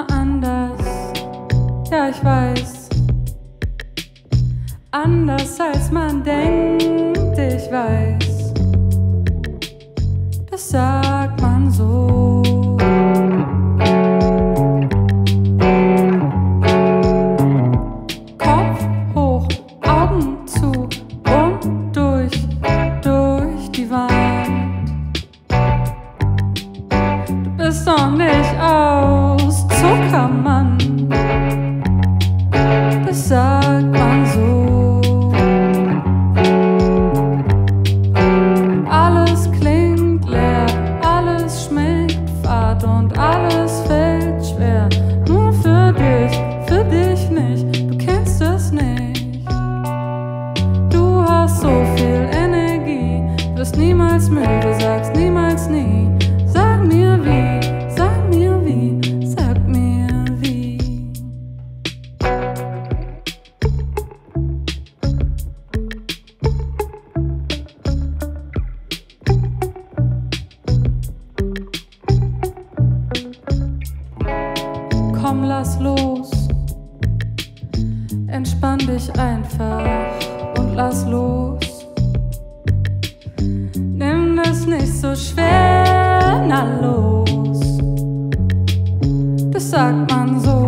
immer anders, ja ich weiß. Anders als man denkt, ich weiß. Das sagt man so. Kopf hoch, Augen zu und durch die Wand. Du bist doch nicht aus Zuckermann. Das sagt man so. Und alles fällt schwer, nur für dich nicht, du kennst es nicht. Du hast so viel Energie, wirst niemals müde, sagst niemals nie. Sag mir wie, sag mir wie, sag mir wie. Komm, lass los, entspann dich einfach und lass los. Nimm das nicht so schwer, na los, das sagt man so.